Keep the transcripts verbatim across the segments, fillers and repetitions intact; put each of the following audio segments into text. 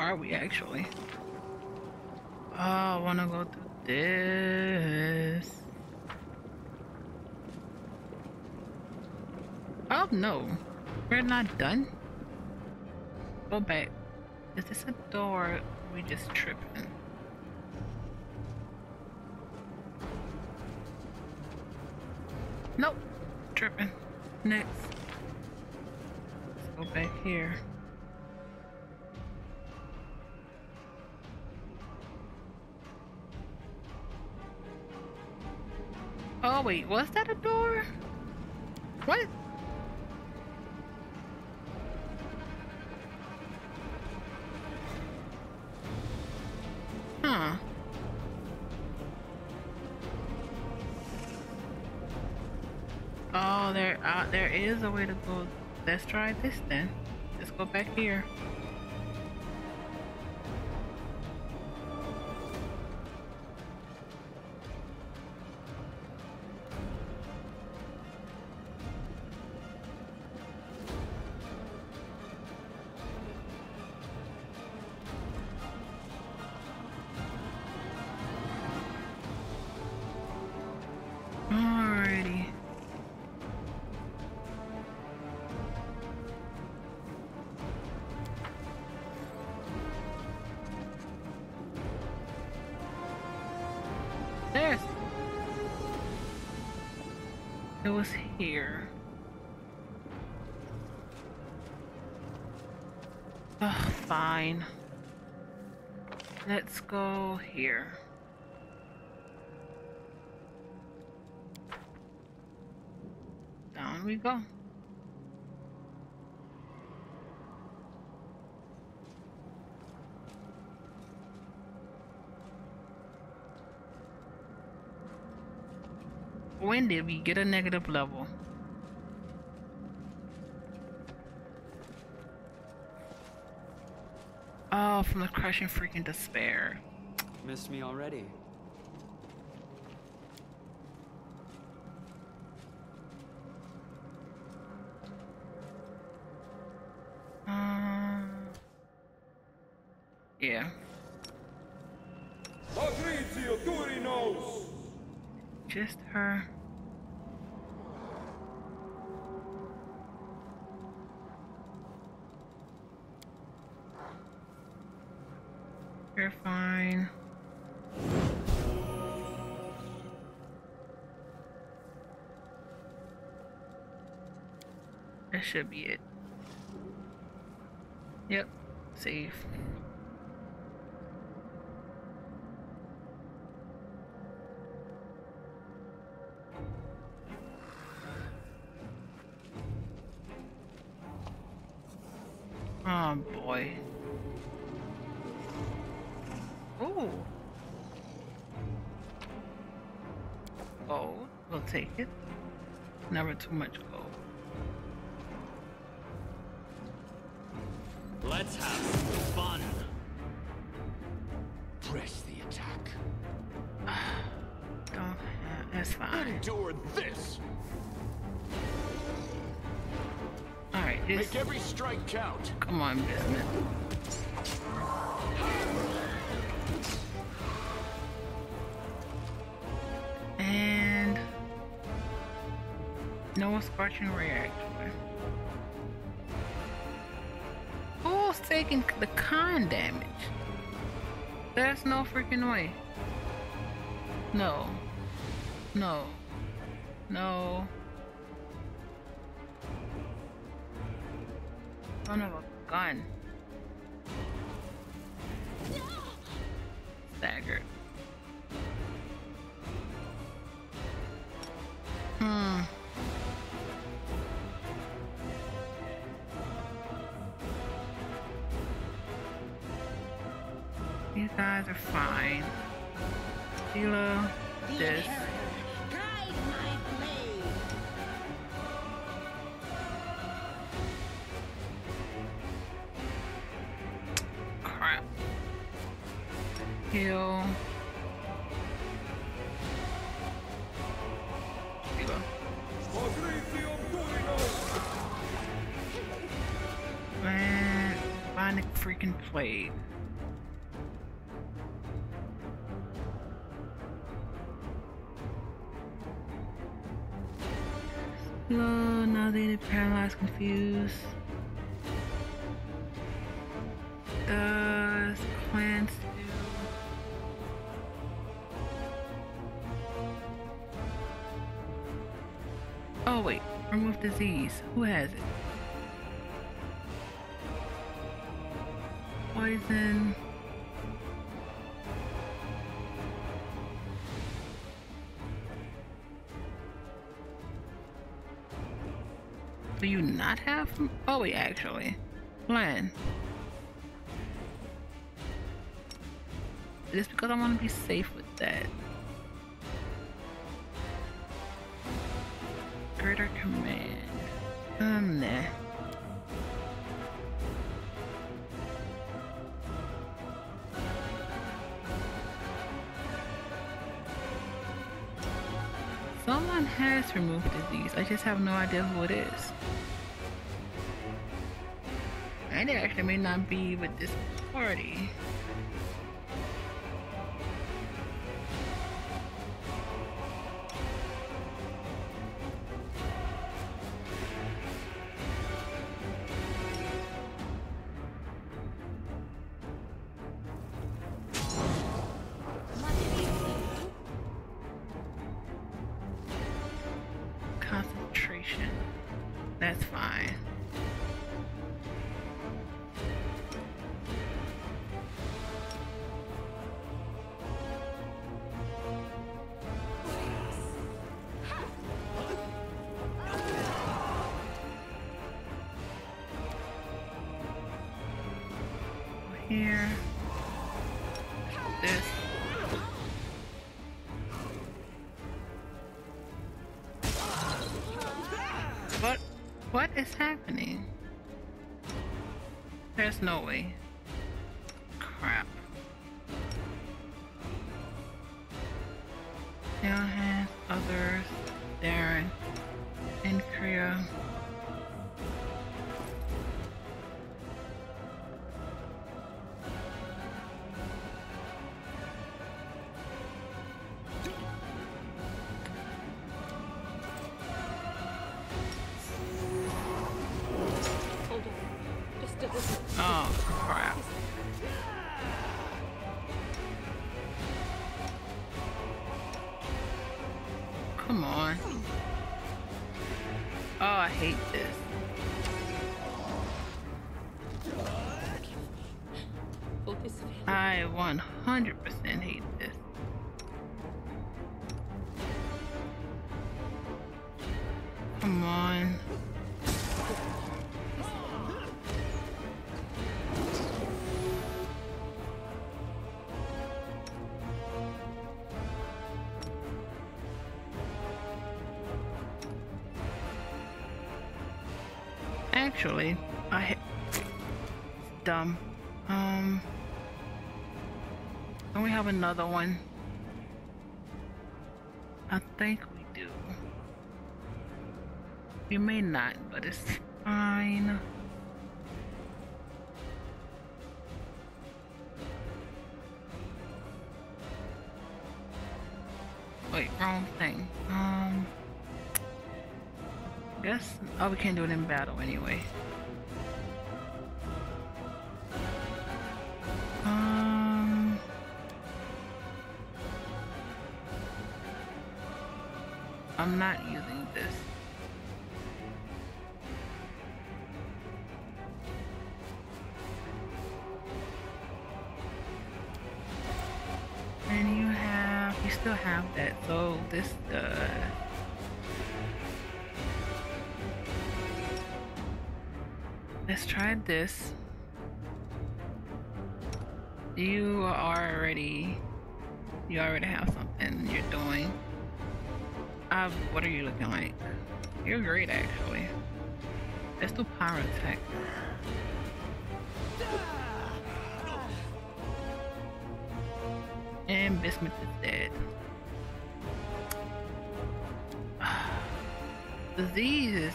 are we actually? Oh, I wanna go through this. Oh no, we're not done. Go back. Is this a door? We just tripping. Nope, tripping. Next. Let's go back here. Oh wait, was that a door? What? There is a way to go. Let's try this then. Let's go back here. Here. Ugh, fine. Let's go here. Down we go. When did we get a negative level? Oh, from the crushing freaking despair. Missed me already. Uh, yeah. Adritium Torinos. Just her. You're fine. That should be it. Yep, save. Oh boy. Ooh. Gold. We'll take it. Never too much gold. Let's have some fun. Press the attack. Don't. uh, that's fine. Endure this. All right. Make every strike count. Come on, Bismuth. And no scorching reactor. Who's taking the con damage? There's no freaking way. No. No. No. Son of a gun. Staggered. Hmm. These guys are fine. Stealer, this. Heal. Heal. And find the freaking plate. Low, nauseated, paralyzed, confused. Does cleanse do? Oh wait, remove disease. Who has it? Poison. Do you not have? Oh wait, actually. Plan. Just because I want to be safe with that. Greater command. Um, nah. Someone has removed disease. I just have no idea who it is. And it actually may not be with this party. Here, this. What? What is happening? There's no way. Crap. Now has others. Darren and Kriya. Come on. Oh, I hate this. I one hundred percent hate this. Come on. Actually, I dumb. Um, don't we have another one? I think we do. We may not, but it's fine. Wait, wrong thing. Um. Guess oh, we can't do it in battle anyway. Um, I'm not using this. And you have, you still have that. So this uh. Let's try this. You are already, you already have something you're doing. Uh, what are you looking like? You're great, actually. Let's do power attack. And Bismuth is dead. Diseases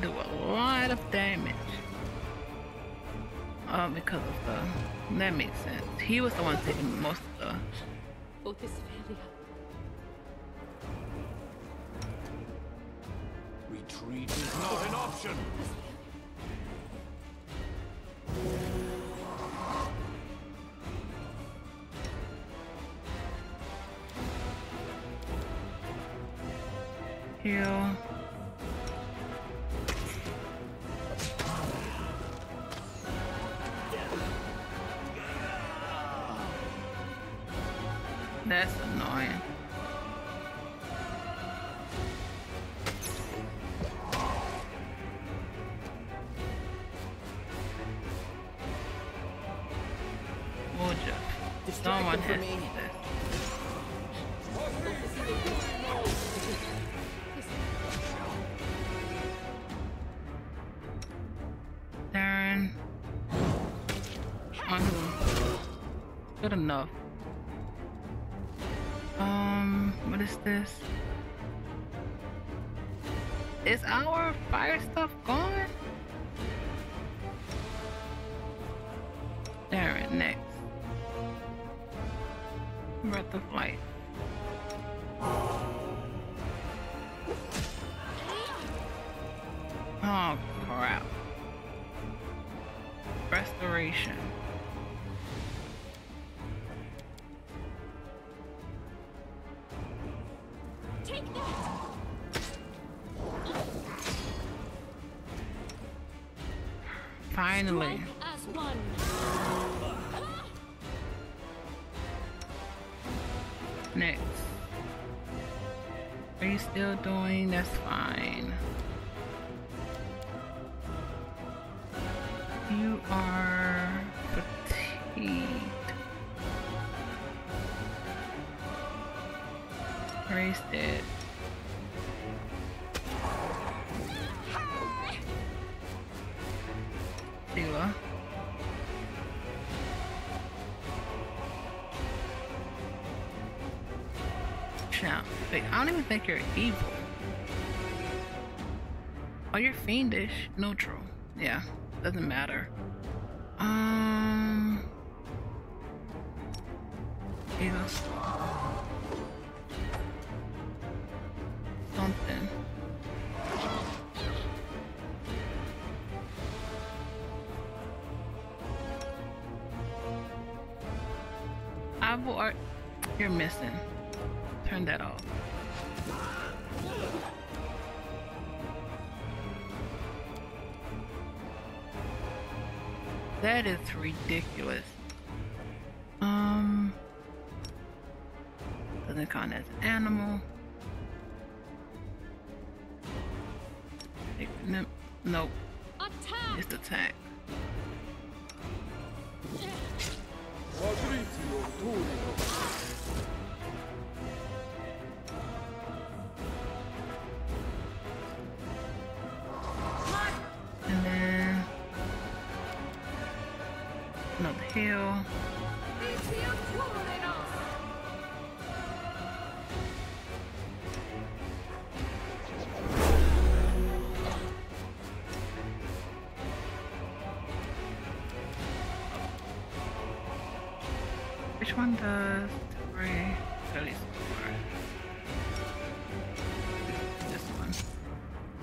do a lot of damage. Oh, because of the... That makes sense. He was the one taking most of the... Oh, this failure. Retreat is not an option! Heal. That's annoying. Woljif. Someone has to do that. Good enough. Um, what is this? Is our fire stuff gone? There it next. Breath of light. Oh crap. Restoration. Finally. Next. Are you still doing? That's fine. You are fatigued. Raised it. I don't even think you're evil. Oh, you're fiendish. Neutral. Yeah, doesn't matter. Um. Evil. Something. I will. Ar- you're missing. Turn that off. That is ridiculous. Um, doesn't count as an animal. No, nope. Attack. Just attack. Adritium Torinos. Heal. Which one does three release? This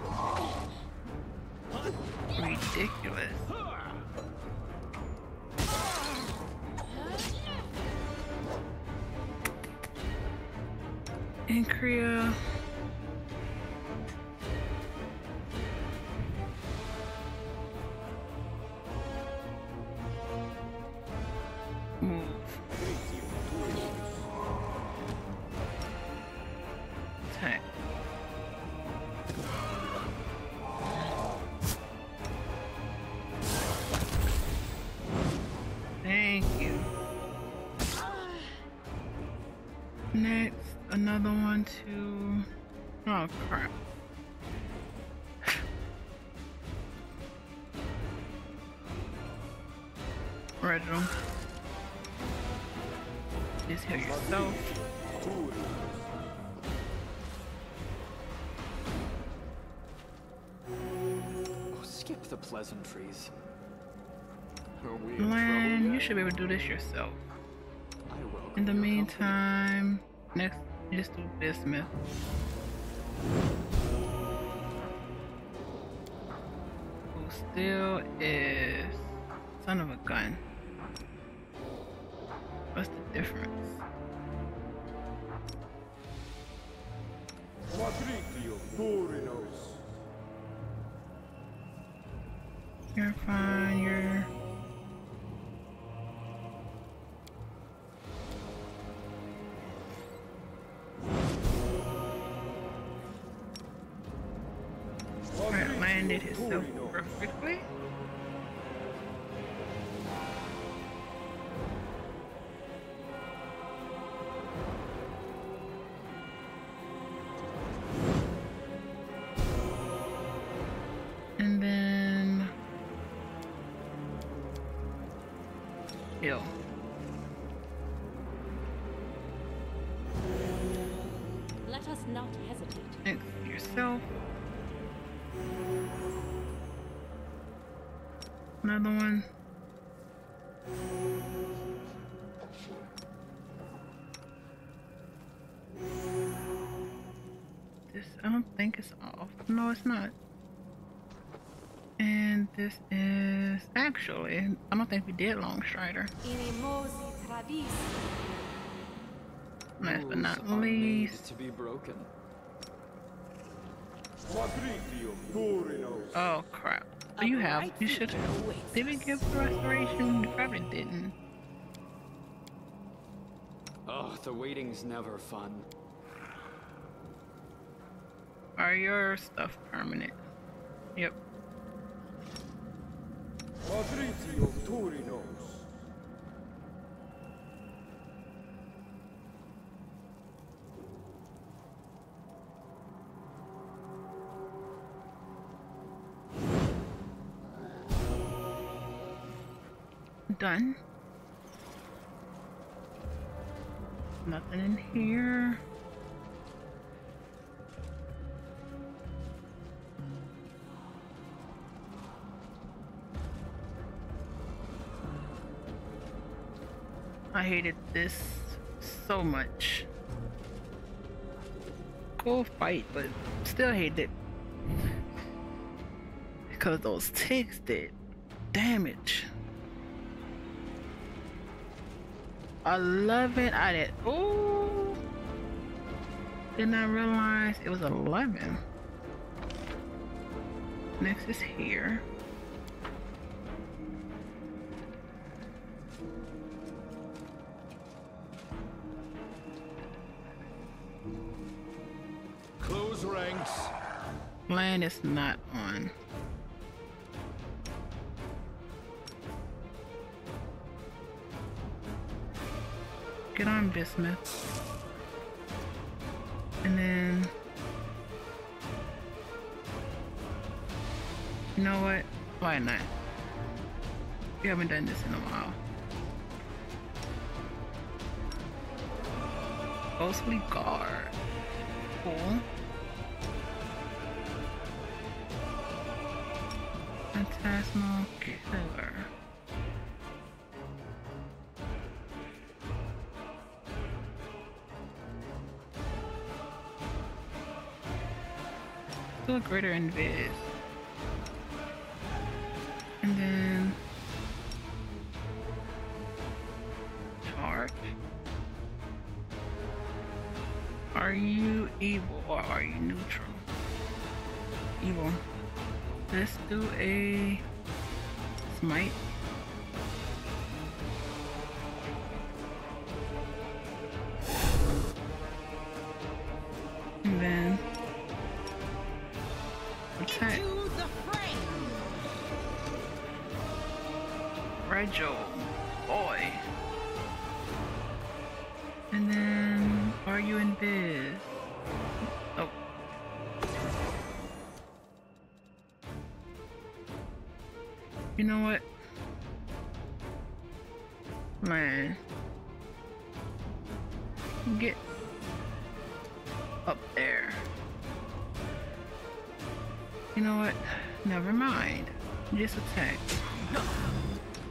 one. Ridiculous. In Korea. Move. Attack. Thank you. Next. Another one to... Oh crap. Regill. Just heal yourself. Skip the pleasantries. Lan, you should be able to do this yourself. In the meantime, next, just do Bismuth. Who still is son of a gun. What's the difference? Adritium Torinos. You're fine, you're... Alright, landed himself perfectly. Another one. This, I don't think it's off. No, it's not. And this is actually, I don't think we did Longstrider. Last but not least. To be broken. Oh crap. So you have, you should have. Did we give the restoration? You probably didn't. Oh, the waiting's never fun. Are your stuff permanent? Yep. Adritium Torinos. Done. Nothing in here. I hated this so much. Cool fight, but still hate it. Because those ticks did damage. I love it. I did. Oh, didn't I realize it was eleven? Next is here. Close ranks. Land is not on. Get on Bismuth, and then you know what? Why not? We haven't done this in a while. Ghostly guard, cool. Phantasmal killer. A greater invis, and then charge. Are you evil or are you neutral? Evil. Let's do a smite. Regill, boy. And then, are you in biz? Oh. You know what? Man. Get up there. You know what? Never mind. Just attack.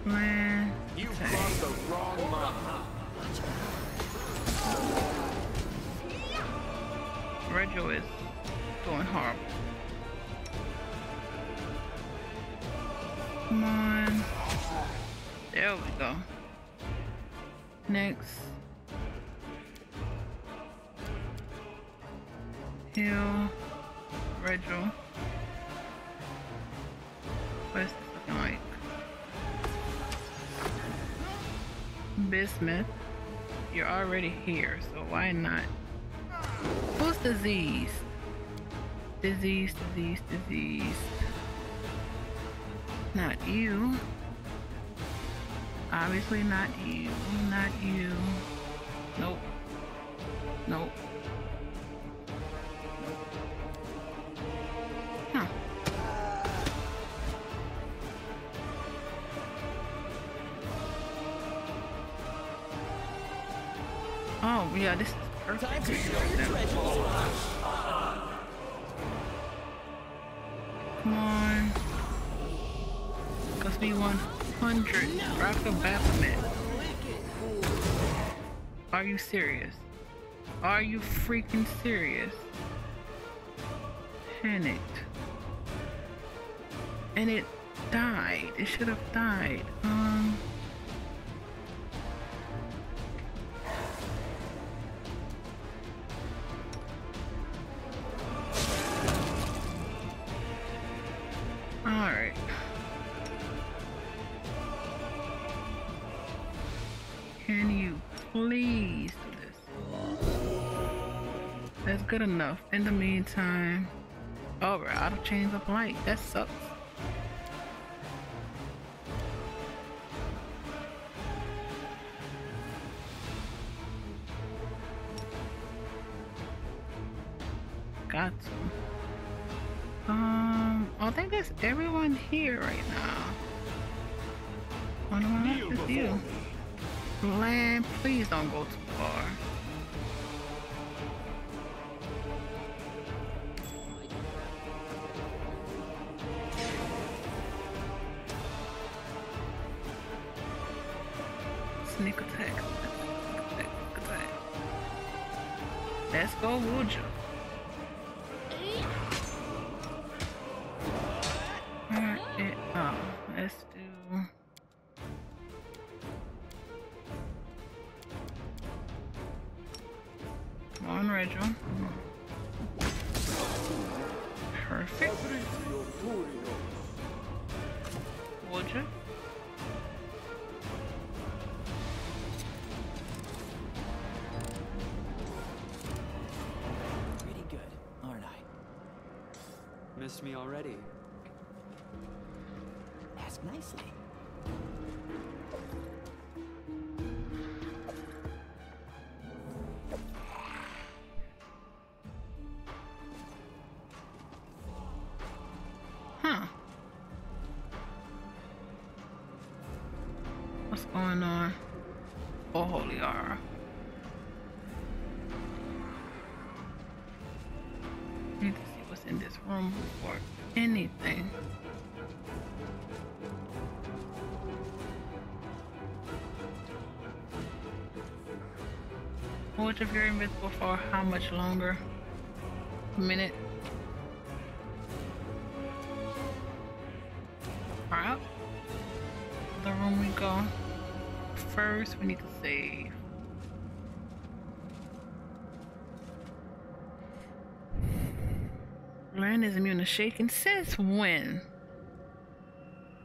Meh. You found the wrong one. Regill is doing horrible. Come on. There we go. Next. Heal. Regill. What's this looking like? Bismuth. You're already here, so why not? Who's diseased? Disease, disease, disease. Not you. Obviously not you. Not you. Nope. Nope. Huh. Oh yeah, this is perfect. Come on. Be one hundred. Rock the Baphomet. Are you serious? Are you freaking serious? Panicked. And it died. It should have died. Um. Alright. Can you please do this? That's good enough. In the meantime, oh, we're out of Chains of Light. That sucks. Got to. Um, I think that's everyone here right now. What am I left with you? Land, please don't go too far. Sneak attack. Attack, attack. Let's go, Woljif. Perfect. Woljif. Pretty good, aren't I? Missed me already. Ask nicely. Going on? Oh, holy aura. I need to see what's in this room before anything. What if you're invisible for how much longer? A minute? Alright. The room we go. First, we need to save. Land is immune to shaking. Since when?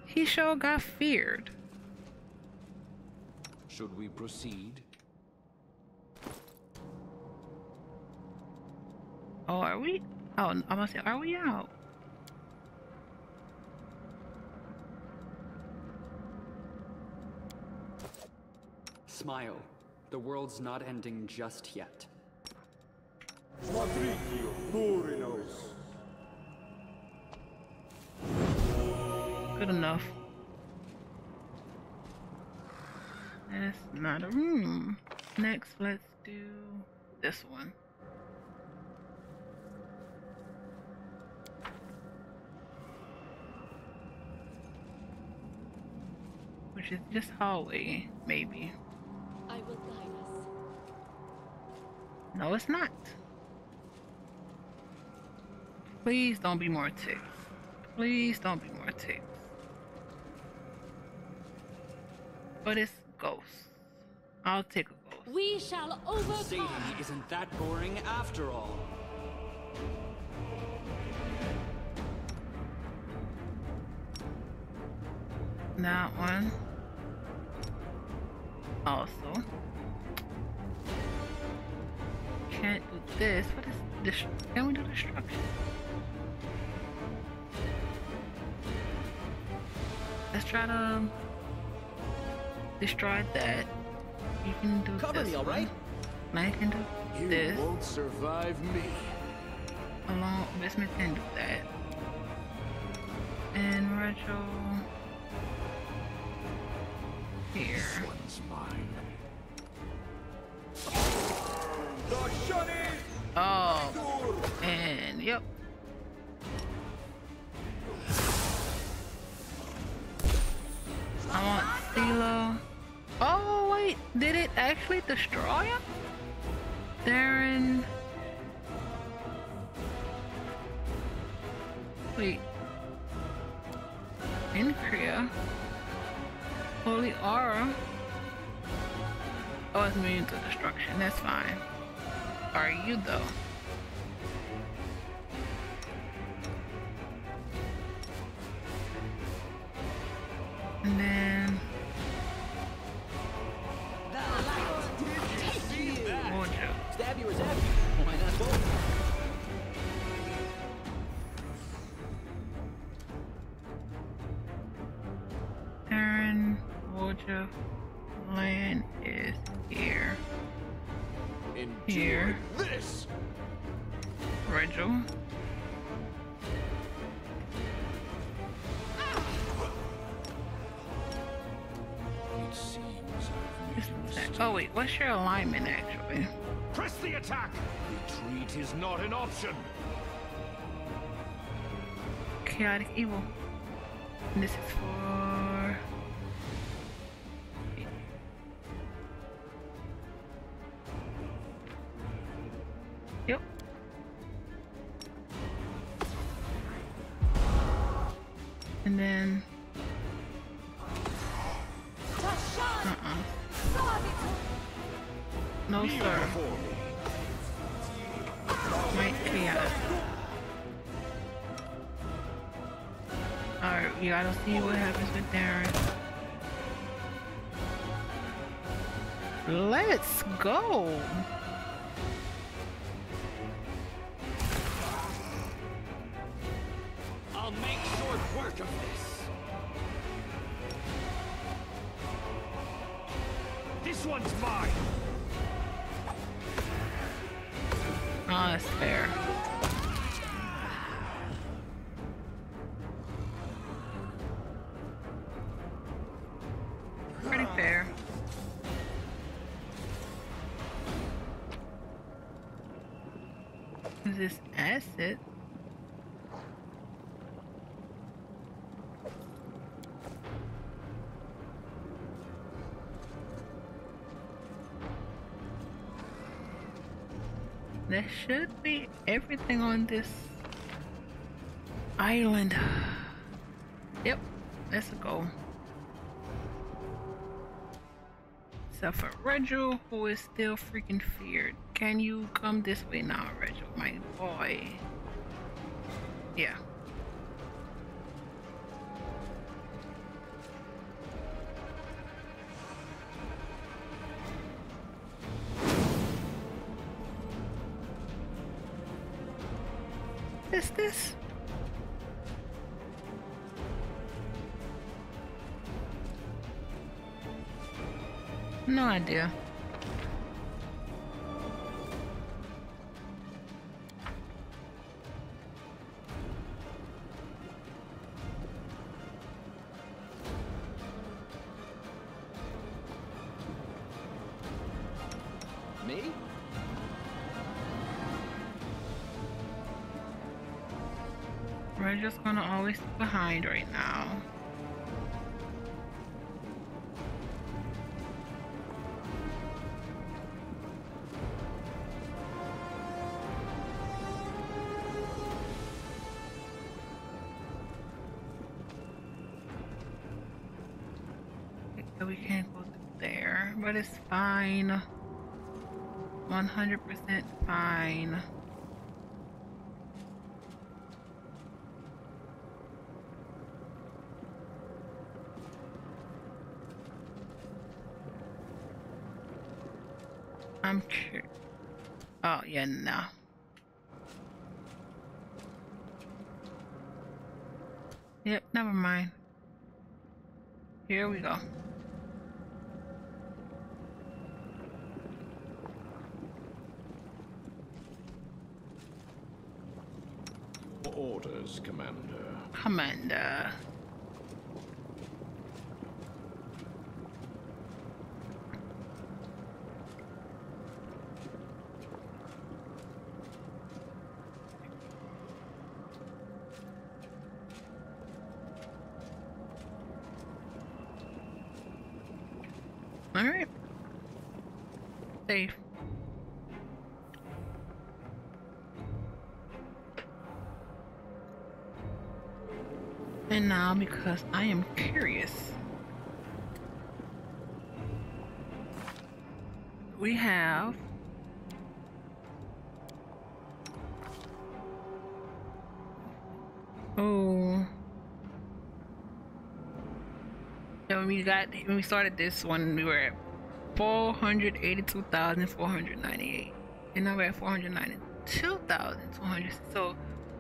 He sure got feared. Should we proceed? Oh, are we? Oh, I'm gonna say, are we out? Smile. The world's not ending just yet. Adritium Torinos. Good enough. That's not a room. Next, let's do this one. She's just hallway, maybe. I will guide us. No, it's not. Please don't be more ticks. Please don't be more ticks. But it's ghosts. I'll take a ghost. We shall overcome. See, isn't that boring after all? That one. Also. Can't do this. What is this? Can we do destruction? Let's try to destroy that. You can do Cover this. Cover me, alright? I can do you this. You won't survive me. Alone, Bismuth can do that. And Regill. Here. This one's mine. Oh, and yep. I want Silo. Oh wait, did it actually destroy him? Darren. Wait. In Korea. Holy aura. Oh, it's immune to destruction. That's fine. Are you though? And then Woljif. Stab you or stab you. Why not both? Aaron, Woljif. Land is here. Enjoy here. This. Regill. Oh wait, what's your alignment actually? Press the attack! Retreat is not an option! Chaotic evil. And this is for... Yep. And then... Uh-uh. No, sir. Might chaos. Alright, we gotta see what happens with Darren. Let's go! I'll make short work of this! This one's mine! Oh, that's fair. Pretty fair. Is this acid? There should be everything on this island. Yep, that's a goal. Except for Regill, who is still freaking feared. Can you come this way now, Regill, my boy? Yeah. Is this? No idea. Me? We're just gonna always be behind right now. so we can't go there, but it's fine. one hundred percent fine. I'm sure. Oh, yeah, no. Yep, never mind. Here we go. Orders, Commander. Commander. And now, because I am curious, we have oh, so when we got when we started this one, we were at four hundred eighty-two thousand four hundred ninety-eight, and now we're at four hundred ninety-two thousand two hundred, so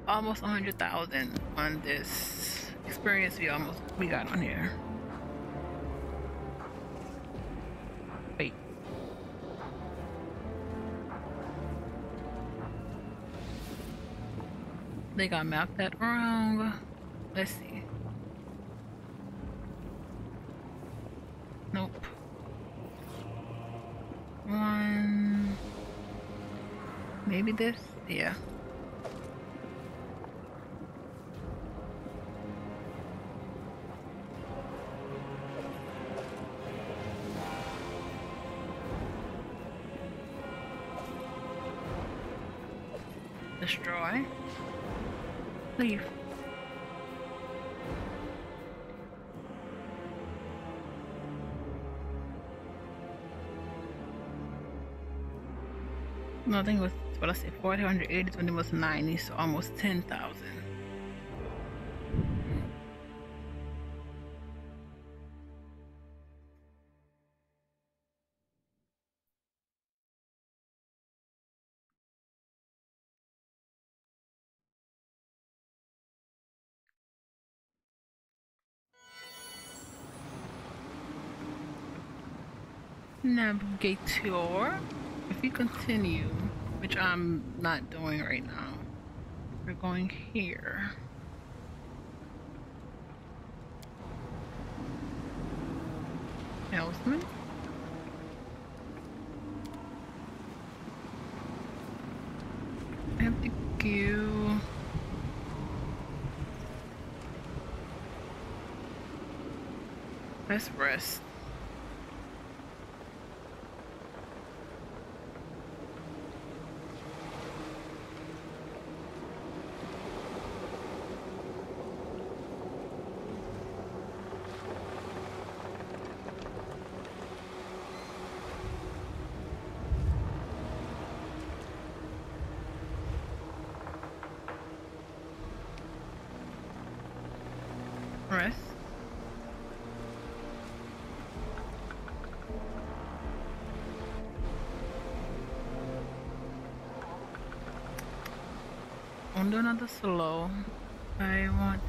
almost one hundred thousand on this experience we almost we got on here. Wait. They got mapped that wrong. Let's see. Nope. One. Maybe this? Yeah. Destroy. Leave. No, I think it was what I said, four hundred eighty, when it was ninety, so almost ten thousand. Navigator, if you continue, which I'm not doing right now, we're going here. Helmsman. I have to go. Let's rest. I'm doing another slow. I want to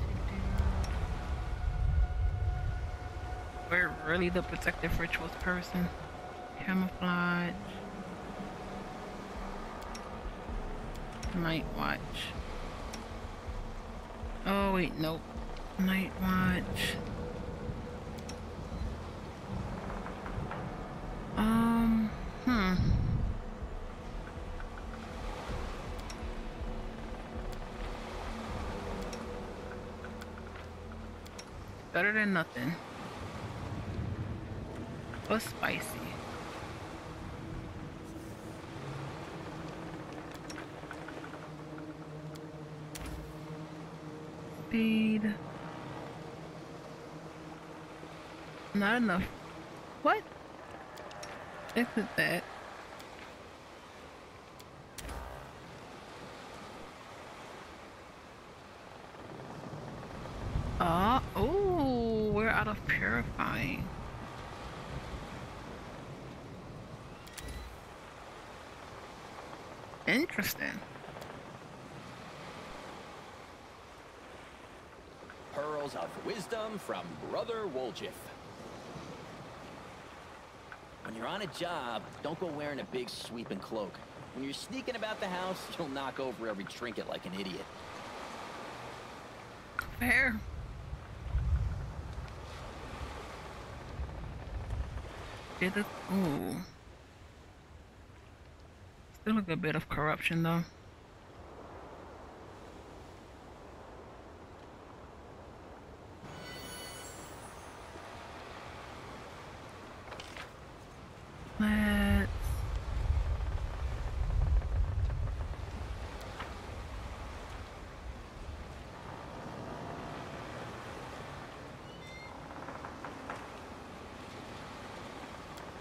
do. We're really the protective rituals person. Camouflage. Night watch. Oh wait, nope. Night watch. Um, hmm. Better than nothing. Or spicy. Speed. Not enough What? Isn't that? Ah, uh, oh, we're out of purifying. Interesting. Pearls of wisdom from Brother Woljif. When you're on a job, don't go wearing a big sweeping cloak. When you're sneaking about the house, you'll knock over every trinket like an idiot. Fair. Did it? Ooh. Still a good bit of corruption, though. Let's...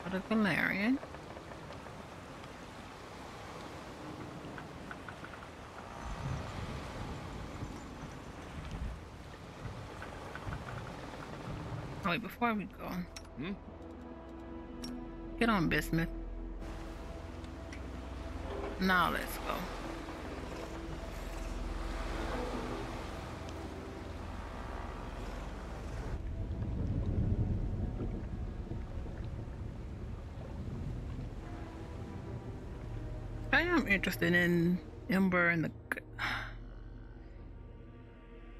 What a Galarian. Oh, wait, before we go, hmm? Get on Bismuth. Now let's go. I am interested in Ember and the...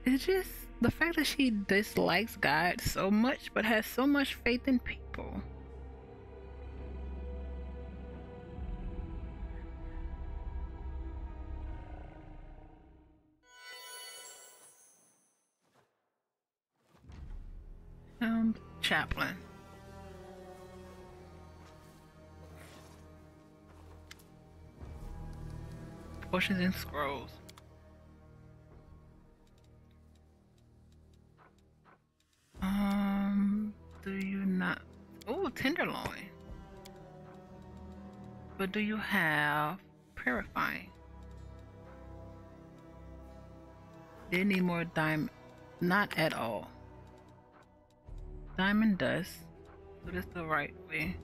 It's just the fact that she dislikes God so much, but has so much faith in people. Um, chaplain. Potions and scrolls. Um, do you not? Oh, tenderloin. But do you have purifying? They need more diamond. Not at all. Diamond dust. So that's the right way.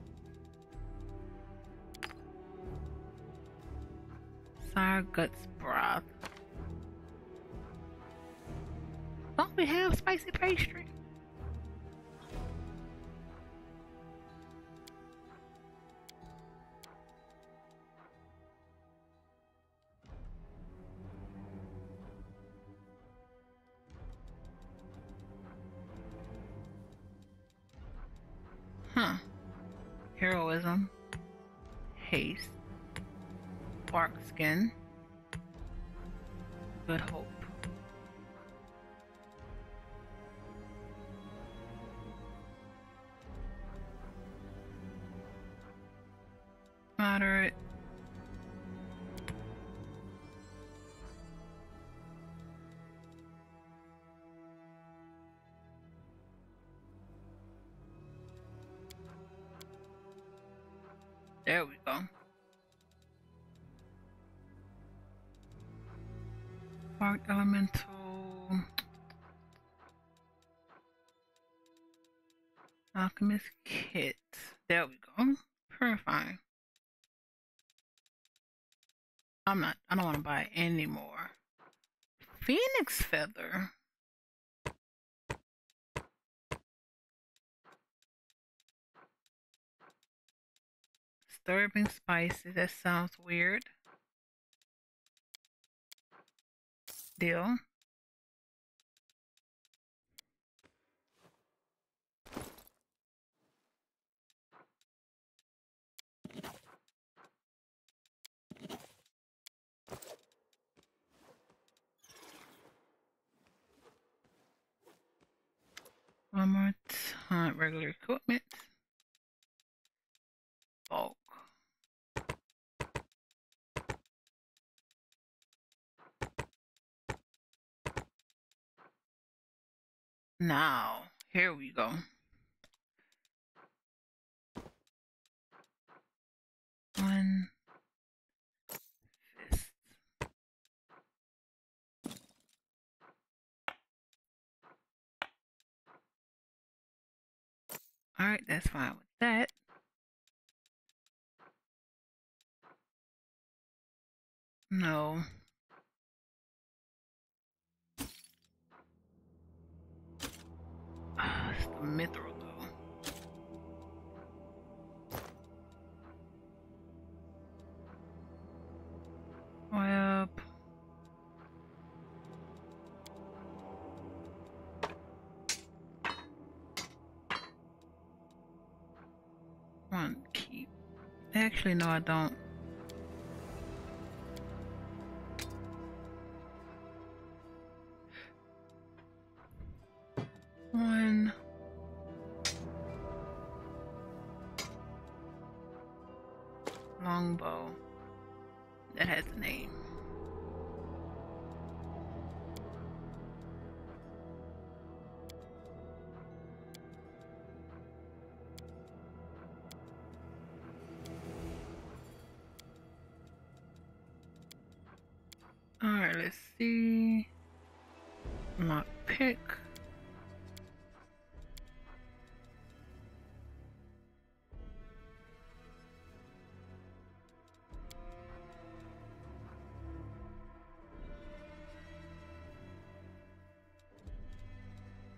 Sour guts broth. Don't we have spicy pastry? Huh. Heroism. Haste. Bark skin. Good hope. Moderate. There we go. Bark elemental. Alchemist kit. There we go. Purifying. I'm not, I don't want to buy any more. Phoenix feather. Disturbing spices, that sounds weird. Deal. One more time, regular equipment. Bulk. Now, here we go. one. Alright, that's fine with that. No. Ah, it's the mithril though. Well, one keep. Actually, no, I don't. One. Longbow. That has a name. Alright, let's see. Lock pick.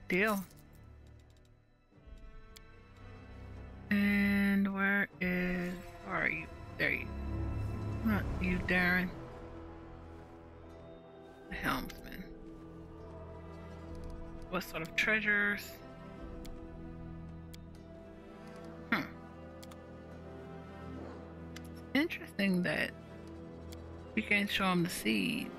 Deal. And where is, where are you? There you. Not you, Darren. The helmsman. What sort of treasures? Hmm. It's interesting that we can't show him the seed.